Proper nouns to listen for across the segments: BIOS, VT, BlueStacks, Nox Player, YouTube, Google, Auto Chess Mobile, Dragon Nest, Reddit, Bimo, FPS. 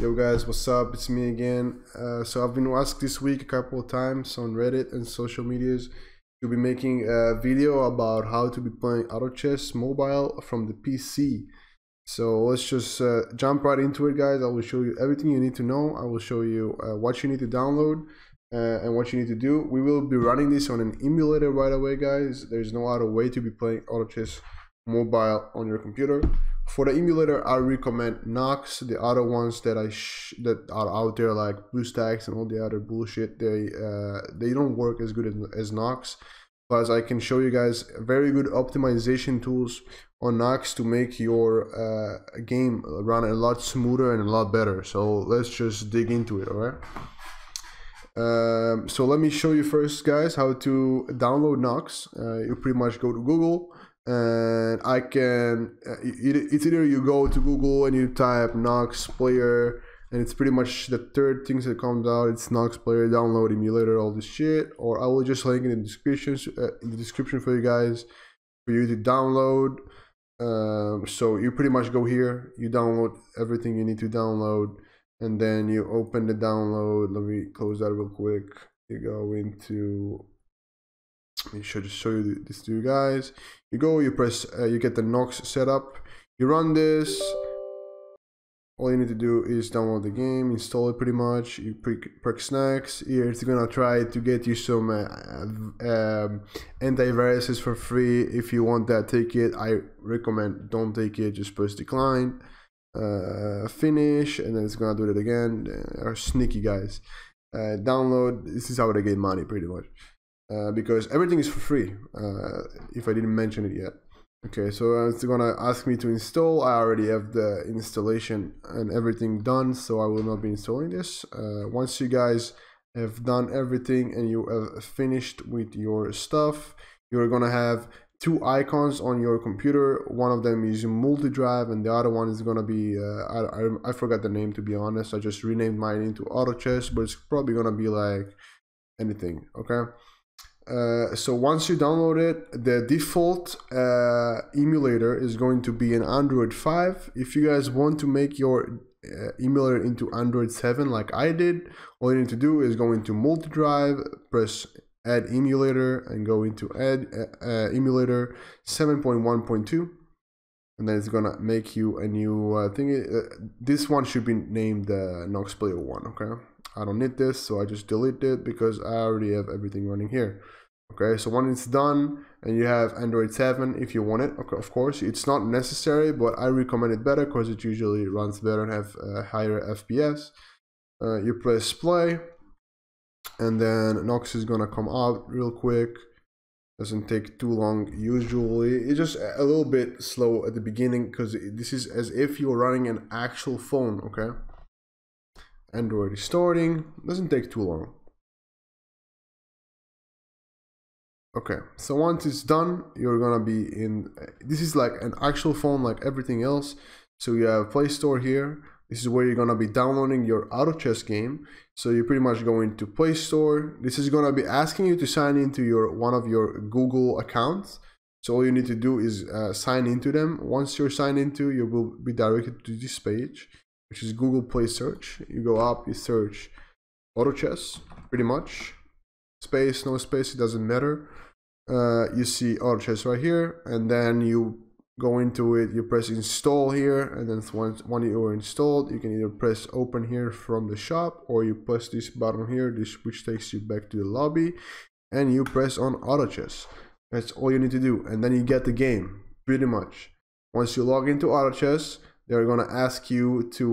Yo guys, what's up? It's me again. So I've been asked this week a couple of times on Reddit and social medias to be making a video about how to be playing Auto Chess Mobile from the PC. So let's just jump right into it, guys. I will show you everything you need to know. I will show you what you need to download and what you need to do. We will be running this on an emulator right away, guys. There's no other way to be playing Auto Chess Mobile on your computer. For the emulator, I recommend Nox. The other ones that are out there, like BlueStacks and all the other bullshit, they don't work as good as Nox. Plus, I can show you guys very good optimization tools on Nox to make your game run a lot smoother and a lot better. So let's just dig into it, alright? So let me show you first, guys, how to download Nox. You pretty much go to Google. And I can, it's either you go to Google and you type Nox Player, and it's pretty much the third things that comes out. It's Nox Player, download, emulator, all this shit. Or I will just link it in the description for you guys, for you to download. So you pretty much go here, you download everything you need to download, and then you open the download. Let me close that real quick. You go into, I should just show you this to you guys. You go, you press, you get the Nox setup. You run this. All you need to do is download the game, install it pretty much. You prick snacks. Here it's gonna try to get you some antiviruses for free. If you want that, take it. I recommend don't take it. Just press decline, finish, and then it's gonna do it again. They are sneaky, guys. Download. This is how they get money, pretty much. Because everything is for free, if I didn't mention it yet. Okay, so it's gonna ask me to install. I already have the installation and everything done, so I will not be installing this. Once you guys have done everything and you have finished with your stuff, you're gonna have two icons on your computer. One of them is multi-drive, and the other one is gonna be, I forgot the name, to be honest. I just renamed mine into Auto Chess, but it's probably gonna be like anything, okay? So once you download it, the default emulator is going to be an Android 5. If you guys want to make your emulator into Android 7 like I did, all you need to do is go into multi-drive, press add emulator, and go into add emulator 7.1.2, and then it's gonna make you a new thing. This one should be named the Nox Player 1, okay? I don't need this, so I just delete it because I already have everything running here. Okay, so when it's done and you have Android 7, if you want it, okay, of course, it's not necessary, but I recommend it better because it usually runs better and have higher FPS. You press play, and then Nox is gonna come out real quick. Doesn't take too long usually. It's just a little bit slow at the beginning because this is as if you're running an actual phone, okay? Android is starting, doesn't take too long. Okay, so once it's done, you're gonna be in, this is like an actual phone like everything else. So you have Play Store here. This is where you're gonna be downloading your Auto Chess game. So you pretty much go into Play Store. This is gonna be asking you to sign into your one of your Google accounts. So all you need to do is sign into them. Once you're signed into, you will be directed to this page, which is Google Play Search. You go up, you search Auto Chess, pretty much. Space, no space, it doesn't matter. You see Auto Chess right here, and then you go into it, you press install here, and then once you are installed, you can either press open here from the shop, or you press this button here, which takes you back to the lobby, and you press on Auto Chess. That's all you need to do, and then you get the game, pretty much. Once you log into Auto Chess, they're going to ask you to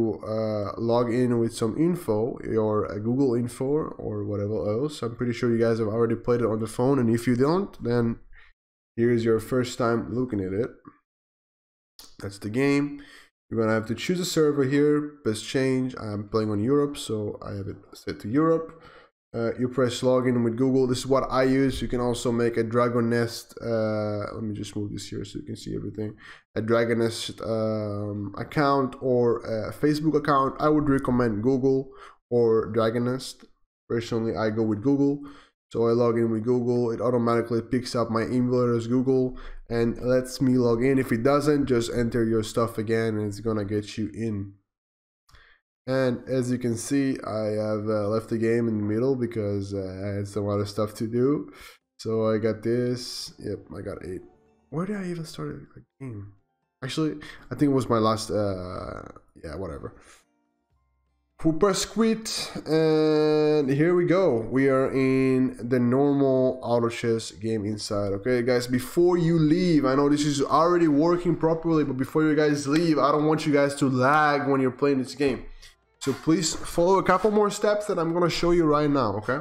log in with some info, your Google info or whatever else. I'm pretty sure you guys have already played it on the phone. And if you don't, then here's your first time looking at it. That's the game. You're going to have to choose a server here. Press change. I'm playing on Europe, so I have it set to Europe. You press login with Google. This is what I use. You can also make a Dragon Nest. Let me just move this here so you can see everything. A Dragon Nest account or a Facebook account. I would recommend Google or Dragon Nest. Personally, I go with Google. So I log in with Google. It automatically picks up my emulator as Google and lets me log in. If it doesn't, just enter your stuff again and it's gonna get you in. And as you can see, I have left the game in the middle because I had some other stuff to do. So I got this. Yep, I got 8. Where did I even start a game? Actually, I think it was my last... yeah, whatever. We press quit, and here we go. We are in the normal auto chess game inside. Okay, guys, before you leave, I know this is already working properly, but before you guys leave, I don't want you guys to lag when you're playing this game. So please follow a couple more steps that I'm gonna show you right now. Okay,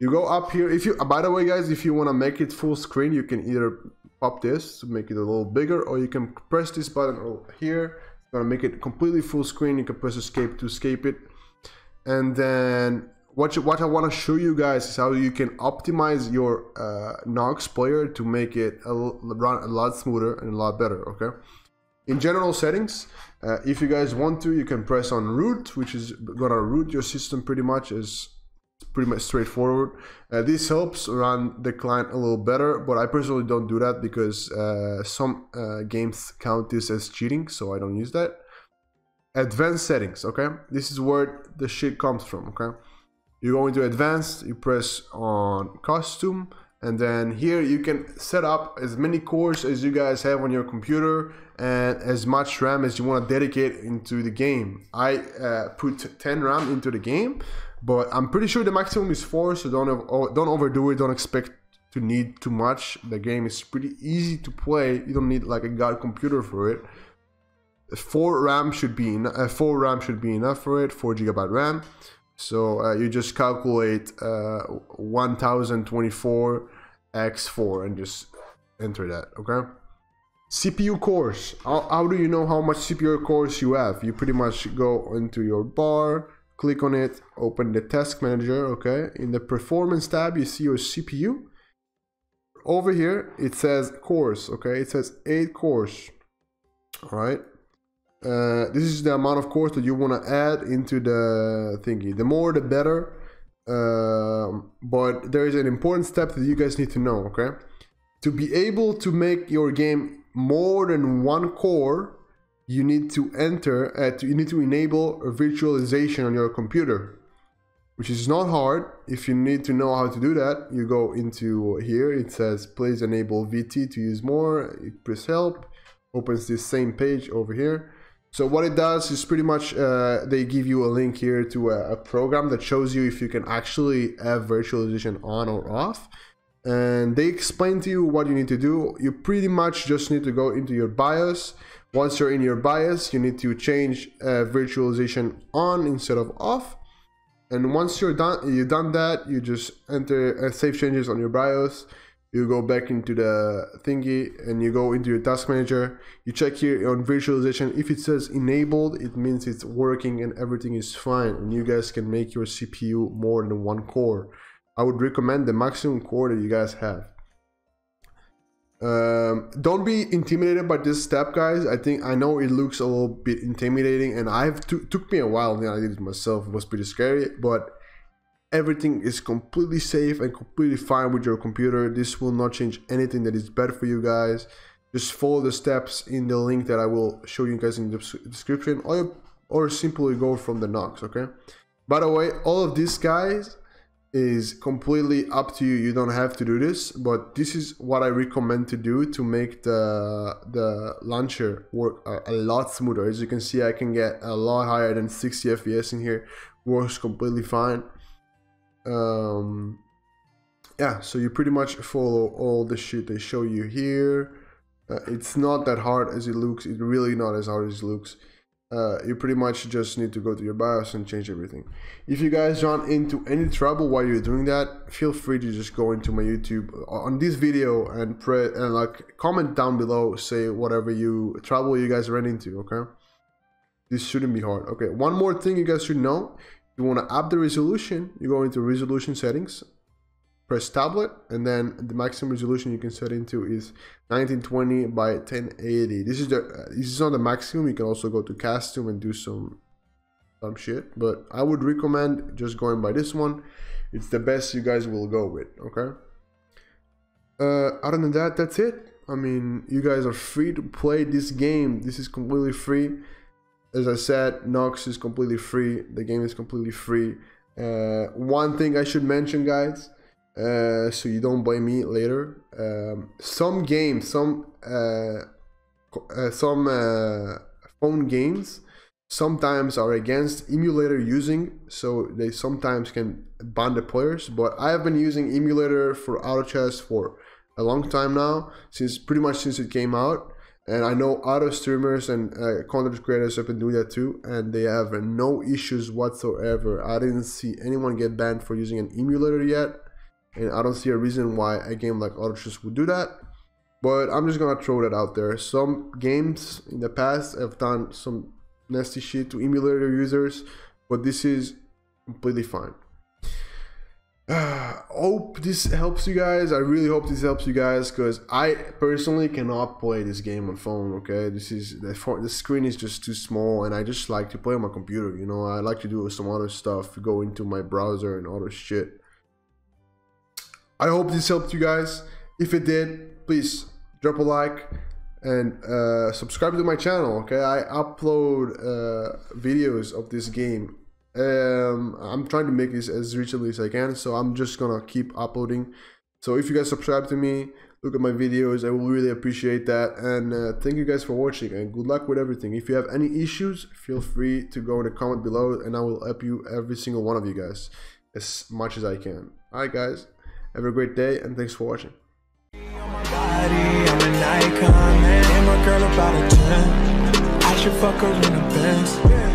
you go up here. If you, by the way, guys, if you want to make it full screen, you can either pop this to make it a little bigger, or you can press this button over here. Gonna make it completely full screen. You can press escape to escape it. And then what I want to show you guys is how you can optimize your Nox player to make it run a lot smoother and a lot better. Okay, in general settings, if you guys want to, you can press on root, which is gonna root your system pretty much. Is pretty much straightforward. This helps run the client a little better, but I personally don't do that because some games count this as cheating, so I don't use that. Advanced settings, okay? This is where the shit comes from, okay? You go into advanced, you press on costume, and then here you can set up as many cores as you guys have on your computer and as much RAM as you want to dedicate into the game. I put 10 RAM into the game, but I'm pretty sure the maximum is 4, so don't overdo it. Don't expect to need too much. The game is pretty easy to play. You don't need like a god computer for it. 4 RAM should be enough for it. 4 GB RAM. So you just calculate 1024 x 4 and just enter that. Okay. CPU cores. How do you know how much CPU cores you have? You pretty much go into your bar, click on it, open the task manager, okay? In the performance tab, you see your CPU. Over here, it says cores, okay? It says 8 cores, all right? This is the amount of cores that you wanna add into the thingy. The more, the better. But there is an important step that you guys need to know, okay? To be able to make your game more than one core, you need to enter, you need to enable a virtualization on your computer, which is not hard. If you need to know how to do that, you go into here, it says please enable VT to use more, you press help, opens this same page over here. So what it does is pretty much, they give you a link here to a program that shows you if you can actually have virtualization on or off. And they explain to you what you need to do. You pretty much just need to go into your BIOS. Once you're in your BIOS, you need to change virtualization on instead of off. And once you've done that, you just enter save changes on your BIOS. You go back into the thingy and you go into your task manager. You check here on virtualization. If it says enabled, it means it's working and everything is fine. And you guys can make your CPU more than one core. I would recommend the maximum core that you guys have. Don't be intimidated by this step, guys. I know it looks a little bit intimidating, and took me a while. I did it myself. It was pretty scary, but everything is completely safe and completely fine with your computer. This will not change anything that is bad for you guys. Just follow the steps in the link that I will show you guys in the description, or simply go from the Nox. Okay. By the way, all of these guys is completely up to you. You don't have to do this, but this is what I recommend to do to make the launcher work a lot smoother. As you can see, I can get a lot higher than 60 FPS in here. Works completely fine. Yeah, so you pretty much follow all the shit they show you here. It's not that hard as it looks. It's really not as hard as it looks. You pretty much just need to go to your BIOS and change everything. If you guys run into any trouble while you're doing that, feel free to just go into my YouTube on this video and comment down below, say whatever trouble you guys ran into. Okay, this shouldn't be hard. Okay, one more thing you guys should know: you want to up the resolution. You go into resolution settings, press tablet, and then the maximum resolution you can set into is 1920 by 1080. This is not the maximum. You can also go to custom and do some shit, but I would recommend just going by this one. It's the best you guys will go with. Okay. Other than that, that's it. I mean, you guys are free to play this game. This is completely free. as I said, Nox is completely free. The game is completely free. One thing I should mention, guys, so you don't blame me later. Some games, some phone games sometimes are against emulator using, so they sometimes can ban the players. But I have been using emulator for Auto Chess for a long time now, since pretty much since it came out. And I know other streamers and content creators have been doing that too, and they have no issues whatsoever. I didn't see anyone get banned for using an emulator yet, and I don't see a reason why a game like Auto Chess would do that. But I'm just gonna throw that out there. Some games in the past have done some nasty shit to emulator users, but this is completely fine. Hope this helps you guys. I really hope this helps you guys, because I personally cannot play this game on phone. Okay, this is the screen is just too small, and I just like to play on my computer. You know, I like to do some other stuff, go into my browser and other shit. I hope this helped you guys. If it did, please drop a like and subscribe to my channel. Okay, I upload videos of this game. I'm trying to make this as reachable as I can, so I'm just gonna keep uploading. So if you guys subscribe to me, look at my videos, I will really appreciate that. And thank you guys for watching, and good luck with everything. If you have any issues, feel free to go in the comment below, and I will help you, every single one of you guys, as much as I can. Alright guys, have a great day, and thanks for watching. I'm an icon, man. And my girl about a 10. I should fuck her in the Benz.